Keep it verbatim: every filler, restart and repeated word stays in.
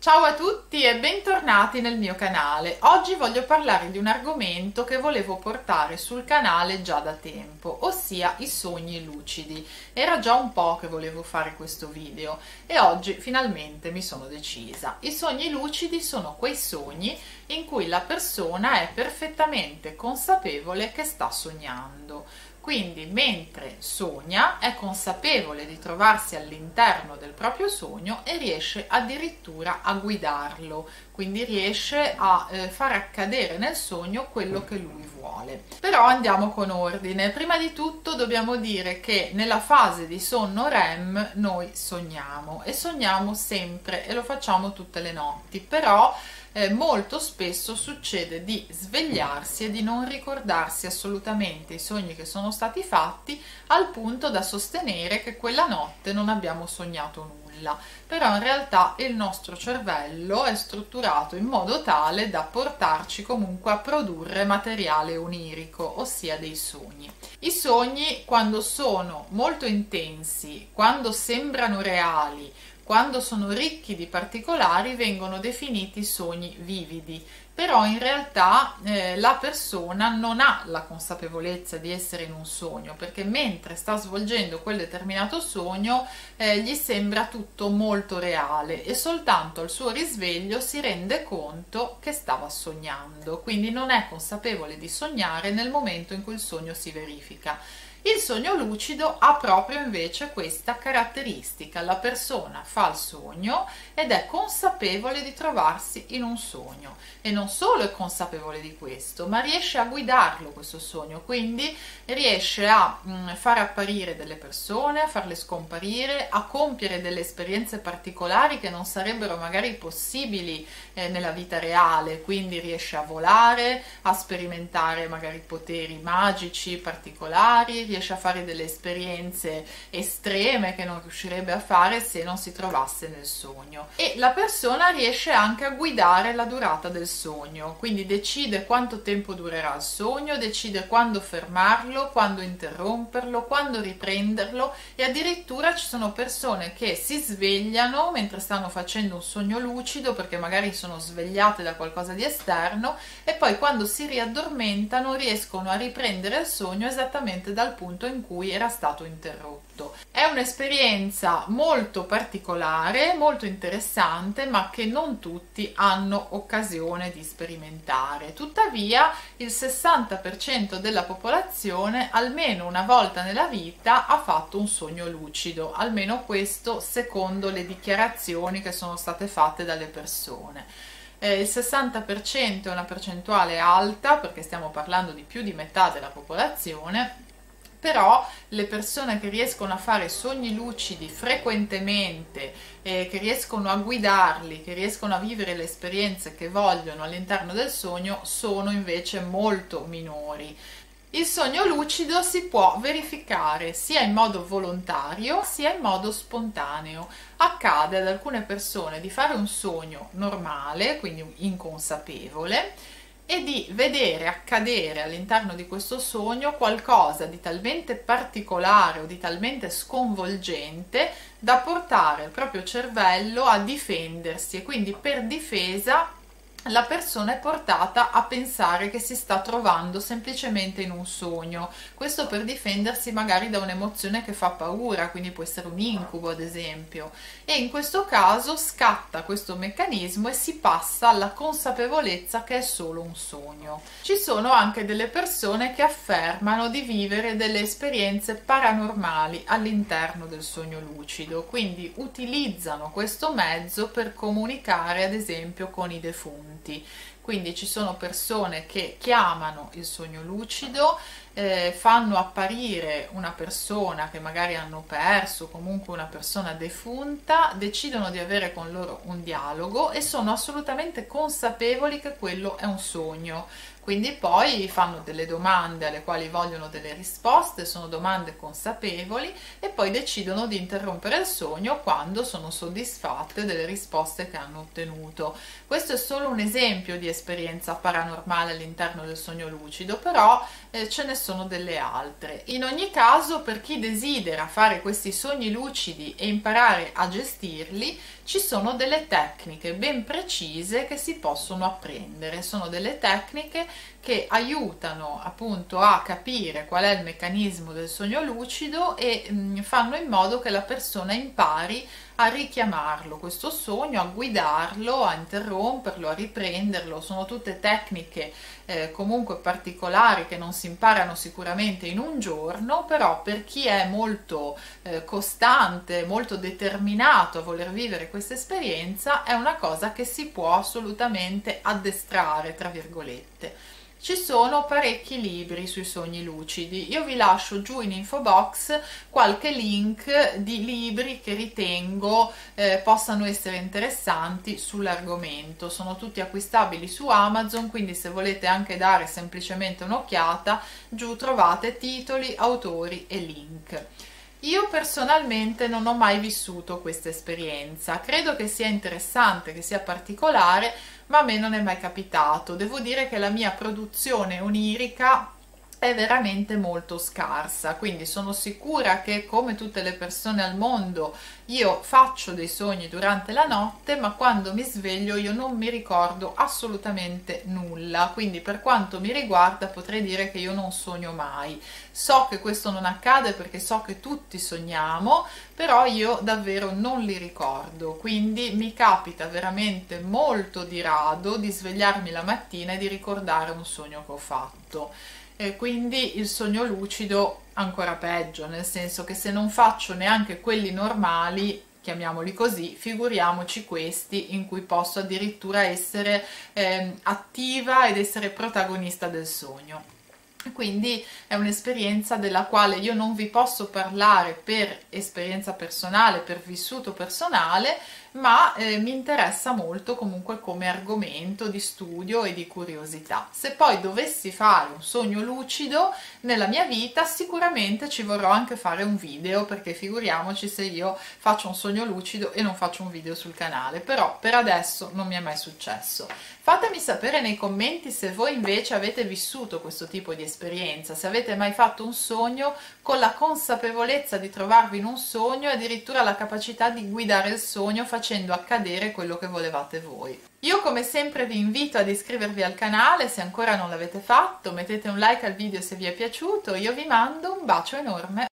Ciao a tutti e bentornati nel mio canale. Oggi voglio parlare di un argomento che volevo portare sul canale già da tempo, ossia i sogni lucidi. Era già un po' che volevo fare questo video e oggi finalmente mi sono decisa. I sogni lucidi sono quei sogni in cui la persona è perfettamente consapevole che sta sognando. Quindi mentre sogna è consapevole di trovarsi all'interno del proprio sogno e riesce addirittura a guidarlo, quindi riesce a eh, far accadere nel sogno quello che lui vuole. Però andiamo con ordine. Prima di tutto dobbiamo dire che nella fase di sonno R E M noi sogniamo e sogniamo sempre e lo facciamo tutte le notti, però Eh, molto spesso succede di svegliarsi e di non ricordarsi assolutamente i sogni che sono stati fatti, al punto da sostenere che quella notte non abbiamo sognato nulla. Però in realtà il nostro cervello è strutturato in modo tale da portarci comunque a produrre materiale onirico, ossia dei sogni. I sogni, quando sono molto intensi, quando sembrano reali, quando sono ricchi di particolari, vengono definiti sogni vividi. Però in realtà eh, la persona non ha la consapevolezza di essere in un sogno, perché mentre sta svolgendo quel determinato sogno eh, gli sembra tutto molto reale e soltanto al suo risveglio si rende conto che stava sognando, quindi non è consapevole di sognare nel momento in cui il sogno si verifica. Il sogno lucido ha proprio invece questa caratteristica: la persona fa il sogno ed è consapevole di trovarsi in un sogno e non solo è consapevole di questo, ma riesce a guidarlo questo sogno, quindi riesce a mh, far apparire delle persone, a farle scomparire, a compiere delle esperienze particolari che non sarebbero magari possibili eh, nella vita reale, quindi riesce a volare, a sperimentare magari poteri magici particolari, riesce a fare delle esperienze estreme che non riuscirebbe a fare se non si trovasse nel sogno. E la persona riesce anche a guidare la durata del sogno, quindi decide quanto tempo durerà il sogno, decide quando fermarlo, quando interromperlo, quando riprenderlo, e addirittura ci sono persone che si svegliano mentre stanno facendo un sogno lucido, perché magari sono svegliate da qualcosa di esterno, e poi quando si riaddormentano riescono a riprendere il sogno esattamente dal punto in cui era stato interrotto. È un'esperienza molto particolare, molto interessante, ma che non tutti hanno occasione di sperimentare. Tuttavia il sessanta per cento della popolazione almeno una volta nella vita ha fatto un sogno lucido, almeno questo secondo le dichiarazioni che sono state fatte dalle persone. Eh, il sessanta per cento è una percentuale alta, perché stiamo parlando di più di metà della popolazione. Però le persone che riescono a fare sogni lucidi frequentemente, eh, che riescono a guidarli, che riescono a vivere le esperienze che vogliono all'interno del sogno, sono invece molto minori. Il sogno lucido si può verificare sia in modo volontario sia in modo spontaneo. Accade ad alcune persone di fare un sogno normale, quindi inconsapevole, e di vedere accadere all'interno di questo sogno qualcosa di talmente particolare o di talmente sconvolgente da portare il proprio cervello a difendersi, e quindi per difesa la persona è portata a pensare che si sta trovando semplicemente in un sogno. Questo per difendersi magari da un'emozione che fa paura, quindi può essere un incubo ad esempio, e in questo caso scatta questo meccanismo e si passa alla consapevolezza che è solo un sogno. Ci sono anche delle persone che affermano di vivere delle esperienze paranormali all'interno del sogno lucido, quindi utilizzano questo mezzo per comunicare ad esempio con i defunti. Quindi ci sono persone che chiamano il sogno lucido, eh, fanno apparire una persona che magari hanno perso, comunque una persona defunta, decidono di avere con loro un dialogo e sono assolutamente consapevoli che quello è un sogno. Quindi poi fanno delle domande alle quali vogliono delle risposte, sono domande consapevoli, e poi decidono di interrompere il sogno quando sono soddisfatte delle risposte che hanno ottenuto. Questo è solo un esempio di esperienza paranormale all'interno del sogno lucido, però eh, ce ne sono sono delle altre. In ogni caso, per chi desidera fare questi sogni lucidi e imparare a gestirli, ci sono delle tecniche ben precise che si possono apprendere. Sono delle tecniche che aiutano appunto a capire qual è il meccanismo del sogno lucido e mh, fanno in modo che la persona impari a richiamarlo questo sogno, a guidarlo, a interromperlo, a riprenderlo. Sono tutte tecniche eh, comunque particolari che non si imparano sicuramente in un giorno, però per chi è molto eh, costante, molto determinato a voler vivere questa esperienza, è una cosa che si può assolutamente addestrare, tra virgolette. Ci sono parecchi libri sui sogni lucidi, io vi lascio giù in info box qualche link di libri che ritengo eh, possano essere interessanti sull'argomento. Sono tutti acquistabili su Amazon, quindi se volete anche dare semplicemente un'occhiata, giù trovate titoli, autori e link. Io personalmente non ho mai vissuto questa esperienza, credo che sia interessante, che sia particolare, ma a me non è mai capitato. Devo dire che la mia produzione onirica è veramente molto scarsa, quindi sono sicura che, come tutte le persone al mondo, io faccio dei sogni durante la notte, ma quando mi sveglio io non mi ricordo assolutamente nulla, quindi per quanto mi riguarda potrei dire che io non sogno mai. So che questo non accade perché so che tutti sogniamo, però io davvero non li ricordo, quindi mi capita veramente molto di rado di svegliarmi la mattina e di ricordare un sogno che ho fatto. E quindi il sogno lucido ancora peggio, nel senso che se non faccio neanche quelli normali, chiamiamoli così, figuriamoci questi in cui posso addirittura essere eh, attiva ed essere protagonista del sogno. Quindi è un'esperienza della quale io non vi posso parlare per esperienza personale, per vissuto personale, ma eh, mi interessa molto comunque come argomento di studio e di curiosità. Se poi dovessi fare un sogno lucido nella mia vita, sicuramente ci vorrò anche fare un video, perché figuriamoci se io faccio un sogno lucido e non faccio un video sul canale, però per adesso non mi è mai successo. Fatemi sapere nei commenti se voi invece avete vissuto questo tipo di esperienza, se avete mai fatto un sogno con la consapevolezza di trovarvi in un sogno e addirittura la capacità di guidare il sogno facendo accadere quello che volevate voi. Io come sempre vi invito ad iscrivervi al canale se ancora non l'avete fatto, mettete un like al video se vi è piaciuto, io vi mando un bacio enorme.